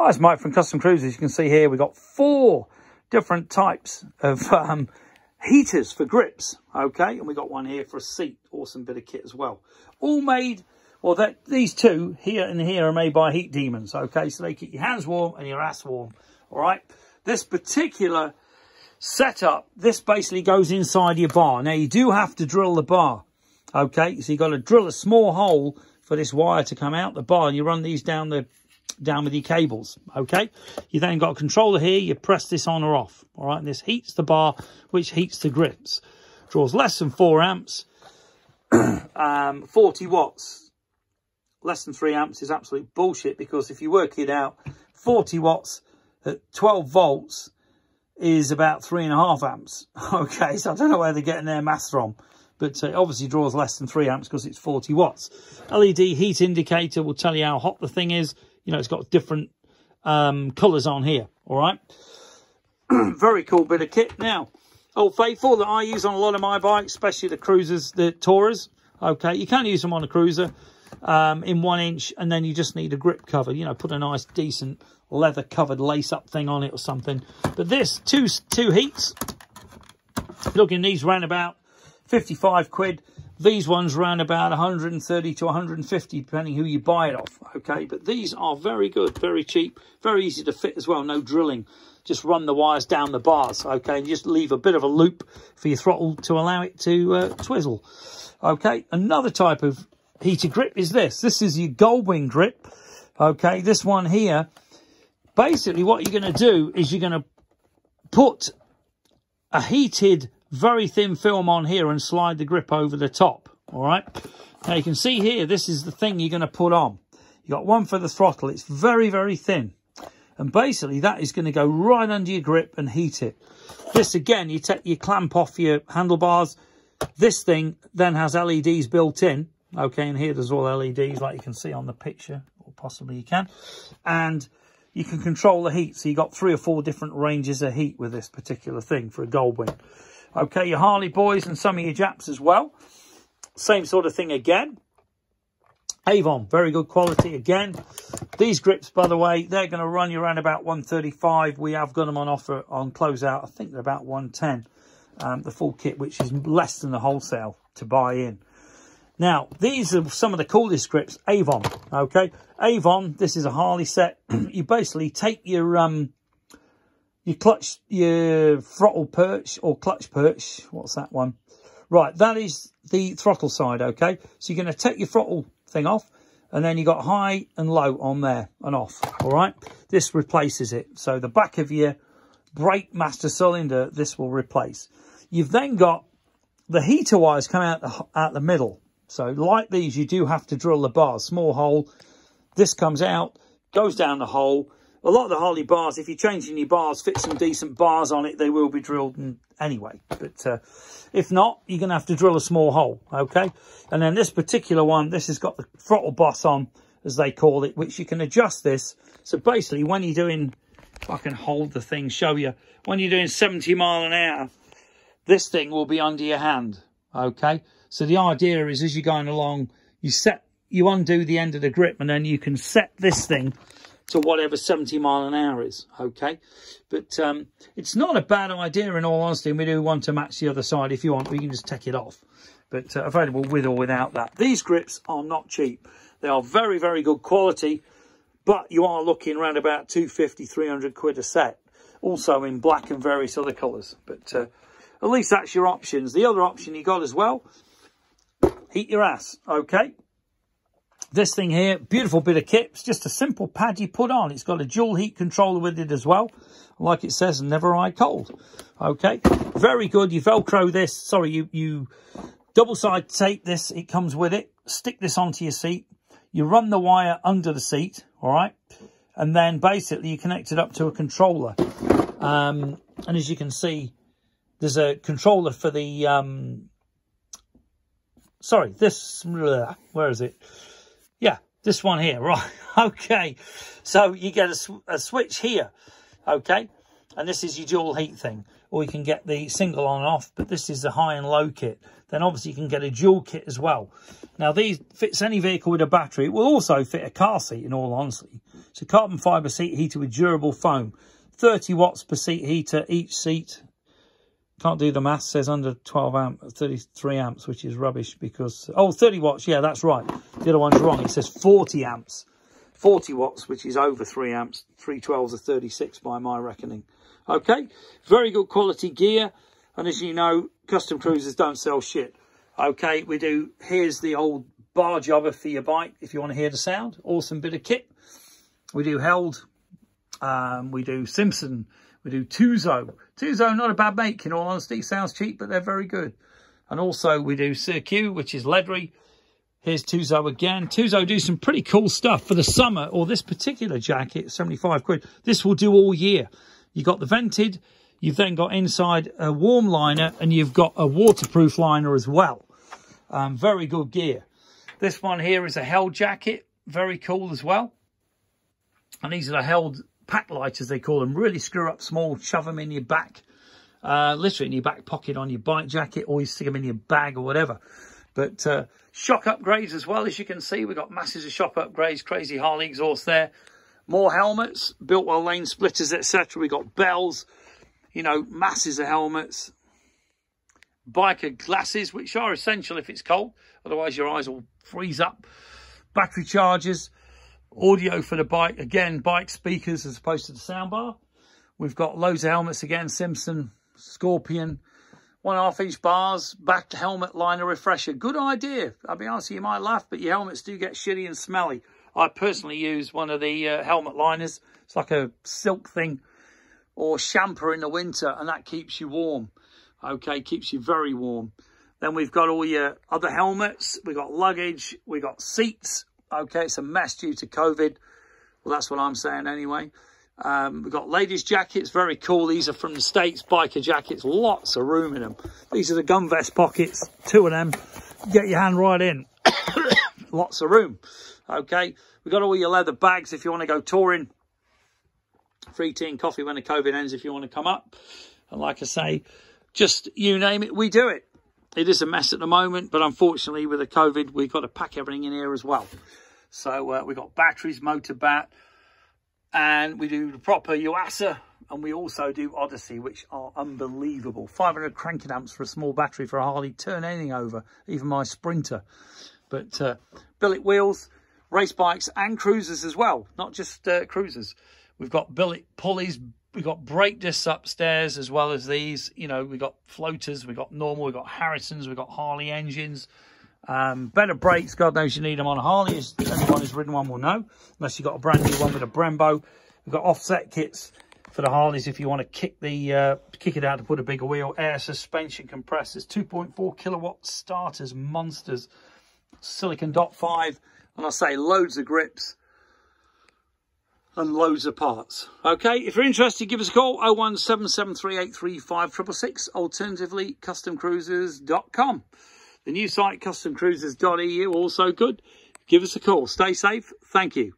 Hi, it's Mike from Custom Cruisers. You can see here we've got four different types of heaters for grips, okay? And we've got one here for a seat. Awesome bit of kit as well. All made, well, these two here and here are made by Heat Demons, okay? So they keep your hands warm and your ass warm, all right? This particular setup, this basically goes inside your bar. Now, you do have to drill the bar, okay? So you've got to drill a small hole for this wire to come out the bar, and you run these down the down with your cables, okay? You then got a controller here. You press this on or off, all right? And this heats the bar, which heats the grips. Draws less than 4 amps, 40 watts. Less than 3 amps is absolute bullshit, because if you work it out, 40 watts at 12 volts is about 3.5 amps, okay? So I don't know where they're getting their math from, but it obviously draws less than 3 amps because it's 40 watts. LED heat indicator will tell you how hot the thing is. You know, it's got different colours on here, all right? Very cool bit of kit. Now, Old Faithful that I use on a lot of my bikes, especially the cruisers, the Tourers, okay? You can use them on a cruiser in 1 inch, and then you just need a grip cover. You know, put a nice, decent leather-covered lace-up thing on it or something. But this, two heats. Looking, these ran about 55 quid. These ones around about 130 to 150, depending who you buy it off, okay? But these are very good, very cheap, very easy to fit as well, no drilling. Just run the wires down the bars, okay? And just leave a bit of a loop for your throttle to allow it to twizzle, okay? Another type of heater grip is this. This is your Goldwing grip, okay? This one here, basically what you're going to do is you're going to put a heated very thin film on here and slide the grip over the top, all right? Now you can see here, this is the thing you're going to put on. You got one for the throttle. It's very, very thin, and basically that is going to go right under your grip and heat it. This, again, you take your clamp off your handlebars. This thing then has LEDs built in, okay? And here there's all LEDs, like you can see on the picture, or possibly you can, and you can control the heat. So you've got 3 or 4 different ranges of heat with this particular thing for a Goldwing. Okay, your Harley boys and some of your Japs as well. Same sort of thing again. Avon, very good quality again. These grips, by the way, they're going to run you around about 135. We have got them on offer on closeout. I think they're about 110, the full kit, which is less than the wholesale to buy in. Now, these are some of the coolest grips. Avon, okay? Avon, this is a Harley set. You basically take your throttle perch or clutch perch. What's that one? Right, that is the throttle side, okay? So you're going to take your throttle thing off, and then you got high and low on there and off, all right? This replaces it. So the back of your brake master cylinder, this will replace. You've then got the heater wires come out the middle. So like these, you do have to drill the bar, small hole. This comes out, goes down the hole. A lot of the Harley bars, if you're changing your bars, fit some decent bars on it, they will be drilled anyway. But if not, you're going to have to drill a small hole, okay? And then this particular one, this has got the throttle boss on, as they call it, which you can adjust this. So basically, when you're doing, if I can hold the thing, show you. When you're doing 70 mile an hour, this thing will be under your hand, okay? So the idea is, as you're going along, you undo the end of the grip, and then you can set this thing to whatever 70 mile an hour is, okay? But it's not a bad idea, in all honesty, and we do want to match the other side. If you want, we can just take it off. But available with or without that. These grips are not cheap. They are very, very good quality, but you are looking around about 250, 300 quid a set, also in black and various other colours. But at least that's your options. The other option you got as well, heat your ass, okay? This thing here, beautiful bit of kit. It's just a simple pad you put on. It's got a dual heat controller with it as well. Like it says, never eye cold. Okay, very good. You Velcro this. Sorry, you double-side tape this. It comes with it. Stick this onto your seat. You run the wire under the seat, all right? And then basically you connect it up to a controller. And as you can see, there's a controller for the... where is it? Yeah, this one here, right, okay. So you get a switch here, okay? and this is your dual heat thing, or you can get the single on and off, but this is the high and low kit. Then obviously you can get a dual kit as well. Now these fits any vehicle with a battery. It will also fit a car seat, in all honesty. It's a carbon fibre seat heater with durable foam, 30 watts per seat heater each seat. Can't do the math, says under 12 amp, 33 amps, which is rubbish because, oh, 30 watts, yeah, that's right. The other one's wrong, it says 40 amps, 40 watts, which is over 3 amps, 312s are 36 by my reckoning. Okay, very good quality gear, and as you know, Custom Cruisers don't sell shit. Okay, we do, here's the old bar jobber for your bike, if you want to hear the sound, awesome bit of kit. We do Held, we do Simpson, we do Tuzo. Tuzo, not a bad make, in all honesty. Sounds cheap, but they're very good. And also we do Cirque, which is leathery. Here's Tuzo again. Tuzo do some pretty cool stuff for the summer, or this particular jacket, 75 quid. This will do all year. You've got the vented, you've then got inside a warm liner, and you've got a waterproof liner as well. Very good gear. This one here is a Held jacket. Very cool as well. And these are the Held pack light, as they call them. Really screw up small, shove them in your back, literally in your back pocket on your bike jacket, or you stick them in your bag or whatever. But shock upgrades as well, as you can see. We've got masses of shock upgrades, crazy Harley exhaust there. More helmets, Biltwell lane splitters, etc. We've got Bells, you know, masses of helmets. Biker glasses, which are essential if it's cold, otherwise your eyes will freeze up. Battery chargers. Audio for the bike, again, bike speakers as opposed to the soundbar. We've got loads of helmets again, Simpson, Scorpion, 1.5-inch bars, back helmet liner refresher. Good idea. I'll be honest, you might laugh, but your helmets do get shitty and smelly. I personally use one of the helmet liners. It's like a silk thing or champer in the winter, and that keeps you warm. Okay, keeps you very warm. Then we've got all your other helmets. We've got luggage, we've got seats. Okay, it's a mess due to COVID. Well, that's what I'm saying anyway. We've got ladies' jackets, very cool. These are from the States, biker jackets, lots of room in them. These are the gun vest pockets, two of them. Get your hand right in. Lots of room. Okay, we've got all your leather bags if you want to go touring. Free tea and coffee when the COVID ends if you want to come up. And like I say, just you name it, we do it. It is a mess at the moment, but unfortunately with the COVID, we've got to pack everything in here as well. So we've got batteries, motor bat, and we do the proper Yuasa, and we also do Odyssey, which are unbelievable. 500 cranking amps for a small battery for a Harley. Turn anything over, even my Sprinter. But billet wheels, race bikes, and cruisers as well, not just cruisers. We've got billet pulleys. We've got brake discs upstairs as well as these. You know, we've got floaters, we've got normal, we've got Harrisons, we've got Harley engines. Better brakes, God knows you need them on a Harley, as anyone who's ridden one will know, unless you've got a brand new one with a Brembo. We've got offset kits for the Harleys if you want to kick it out to put a bigger wheel. Air suspension compressors, 2.4 kilowatt starters, monsters, silicon dot 5, and I say loads of grips. And loads of parts. Okay, if you're interested, give us a call, 01773835666. Alternatively, customcruisers.com. The new site, customcruisers.eu, also good. Give us a call. Stay safe. Thank you.